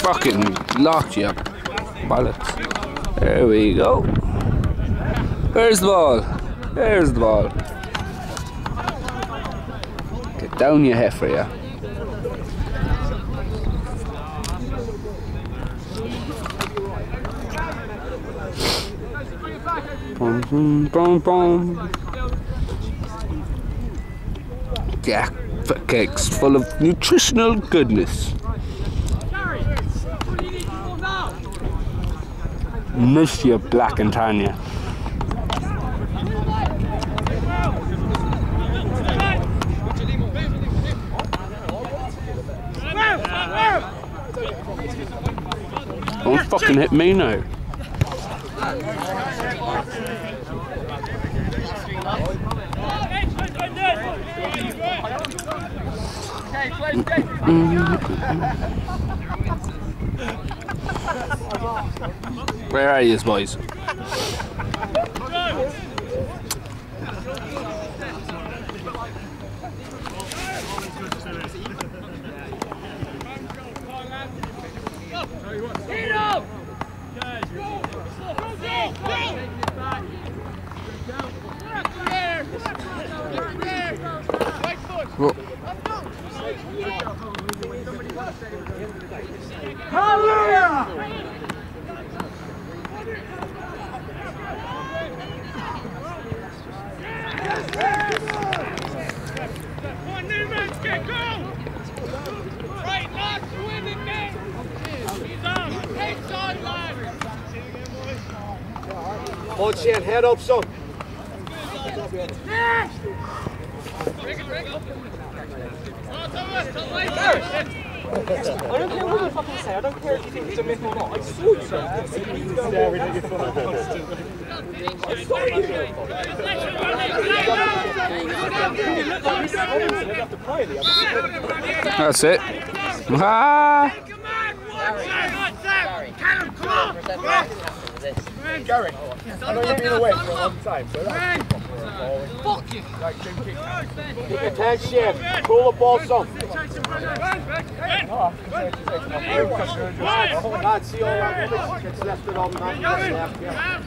fucking locked you bollocks. There we go. Where's the ball? There's the ball. Get down, you heifer, yeah. Boom, boom, boom. Yeah, cakes full of nutritional goodness. Miss you, Black and Tanya. Don't fucking hit me now. Where are you, boys? Hold Shan, head up, son. I don't care what you fucking say, I don't care if you think it's a myth or not. I saw you, sir. That's it. Ah. Gary, I know you've been away for a long time, so that's fuck you! Take a tag share, pull the ball some. Not see all that gets left at all night.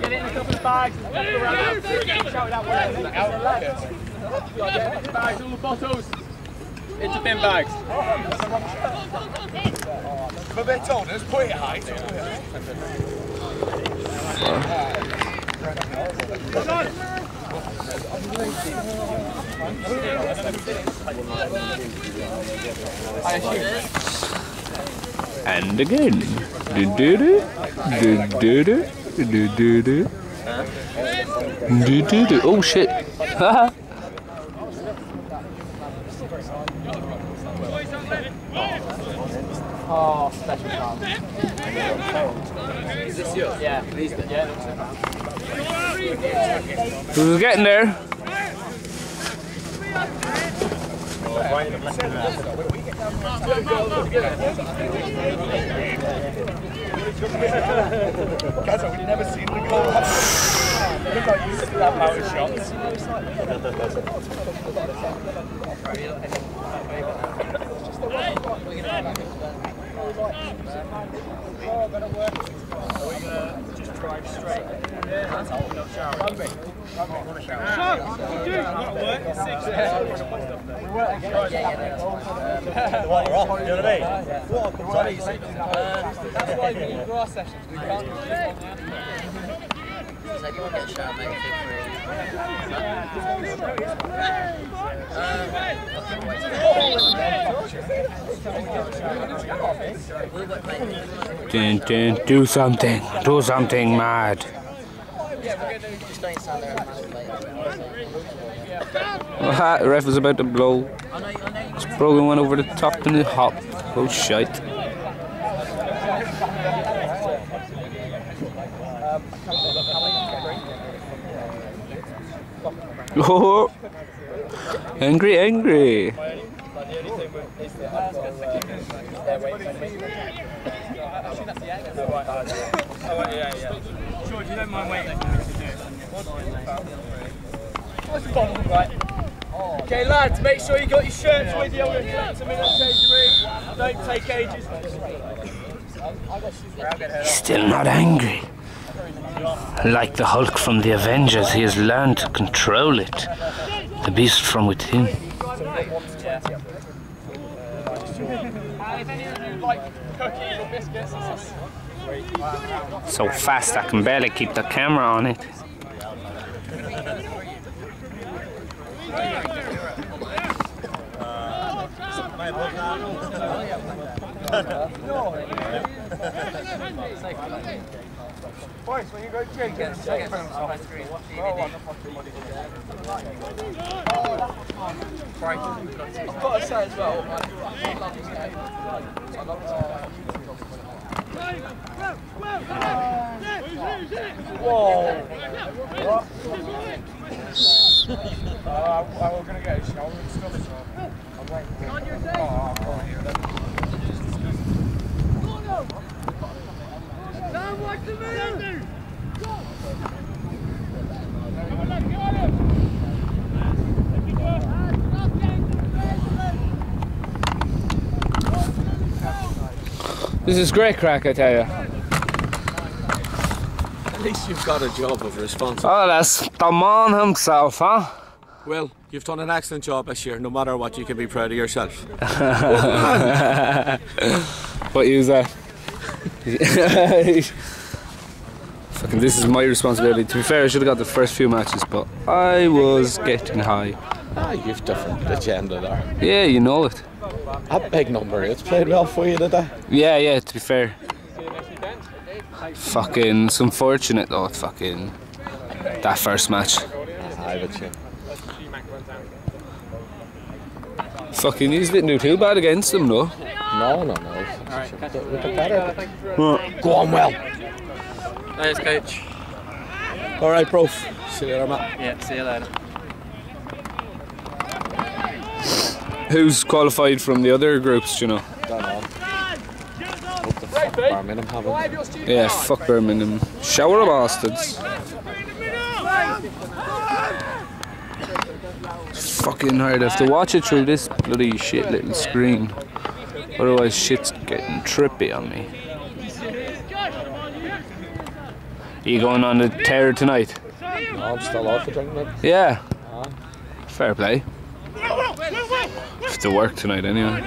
Get in a couple of bags, around that bags, all the bottles. Into bin bags. But they told us, put it high. And again. Oh shit. Haha. Oh, special time. Is this yours? Yeah, please. Yeah. Who's getting there? Guys, have we never seen the goal? Look how you still have power shots. Do something mad. Aha, the ref was about to blow. Brogan went over the top and it hopped. Oh shite. Oh, angry, angry. George, you don't mind waiting. What's the bottom right? Okay, lads, make sure you got your shirts with you. We're going to collect them in our cage room. Don't take ages. He's still not angry. Like the Hulk from the Avengers, he has learned to control it. The beast from within. So fast, I can barely keep the camera on it. Boys, when you go drinking, take films off my screen. I've got to say as well, we're going to get a shower and stuff, so I'm waiting for you. Oh, I'm right here. Don't watch the move! Go! Come on, let's get him! This is great crack, I tell you. At least you've got a job of responsibility. Oh, that's the man himself, huh? Well, you've done an excellent job this year. No matter what, you can be proud of yourself. What use that? Fucking, this is my responsibility. To be fair, I should have got the first few matches, but I was getting high. Ah, you've different agenda there. Yeah, you know it. That big number, it's played well for you today. Yeah, yeah, to be fair. Fucking, it's unfortunate though, fucking, that first match. I bet you. Fucking, he didn't do too bad against them though. No. Right, go on well. Thanks, coach. Alright, prof. See you later, Matt. Yeah, see you later. Who's qualified from the other groups, do you know? I don't know. What the fuck Birmingham having? Yeah, fuck Birmingham. Shower of bastards. It's fucking hard. I have to watch it through this bloody shit little screen. Otherwise shit's getting trippy on me. Are you going on the tear tonight? No, I'm still off the drink, mate. Yeah. Fair play. Have to work tonight anyway.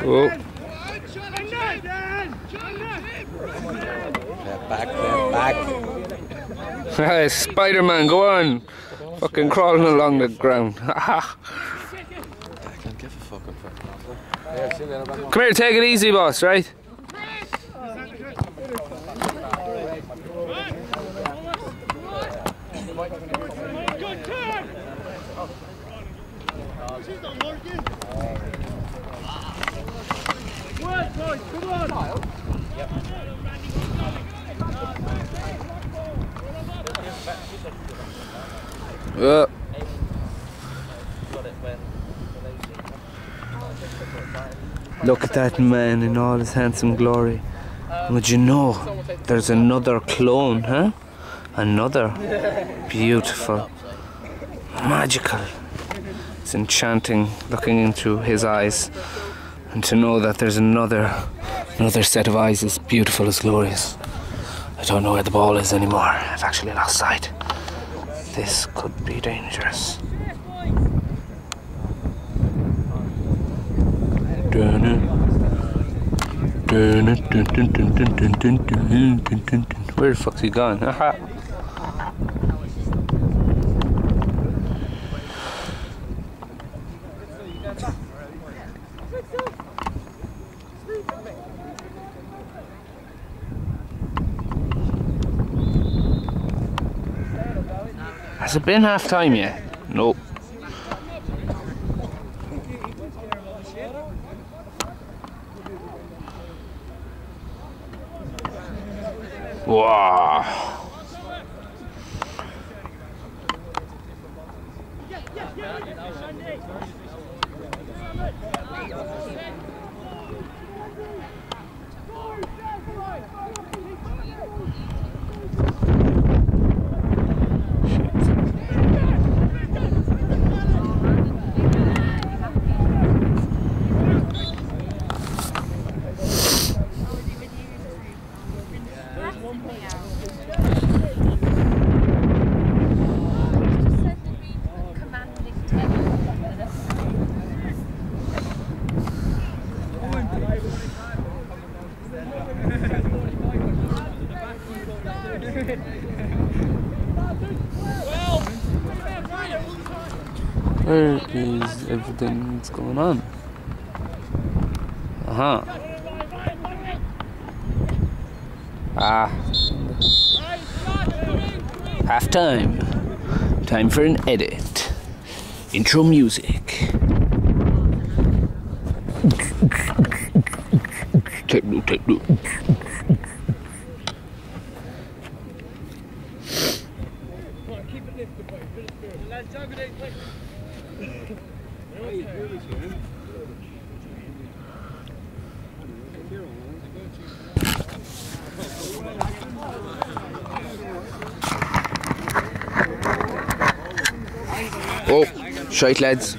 Oh. Back. Hey, Spider-Man, go on. Fucking crawling along the ground. Come here, take it easy, boss, right? Look at that man in all his handsome glory. Would you know, there's another clone, huh? Another. Beautiful. Magical. It's enchanting looking into his eyes. And to know that there's another set of eyes as beautiful as glorious. I don't know where the ball is anymore. I've actually lost sight. This could be dangerous. Where the fuck's he gone? Aha. Has it been half time yet? Nope. Wow. Shit. Where is everything that's going on? Aha. Half time. Time for an edit. Intro music. Techno. Oh, shite, lads.